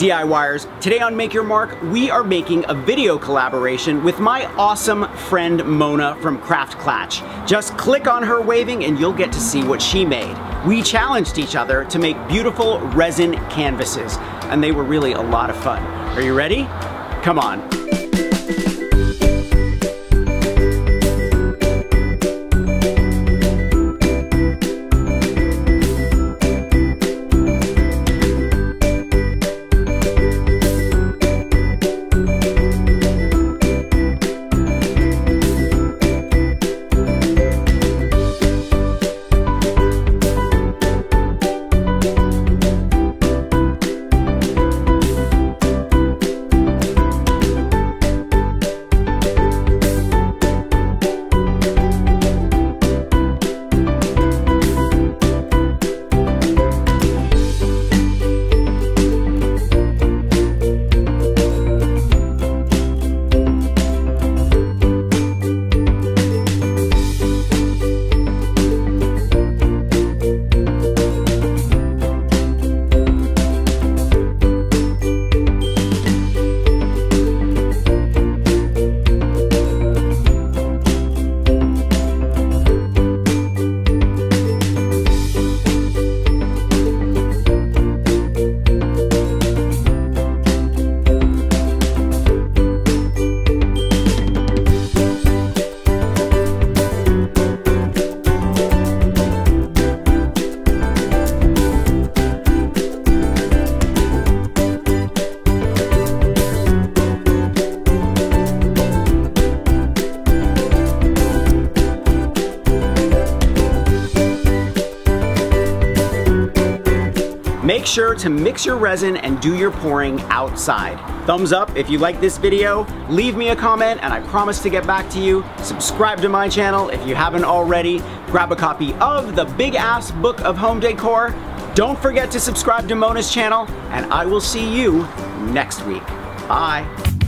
DIYers. Today on Make Your Mark, we are making a video collaboration with my awesome friend Mona from Craft Klatch. Just click on her waving and you'll get to see what she made. We challenged each other to make beautiful resin canvases, and they were really a lot of fun. Are you ready? Come on. Make sure to mix your resin and do your pouring outside. Thumbs up if you like this video, leave me a comment and I promise to get back to you. Subscribe to my channel if you haven't already. Grab a copy of The Big Ass Book of Home Decor. Don't forget to subscribe to Mona's channel, and I will see you next week. Bye.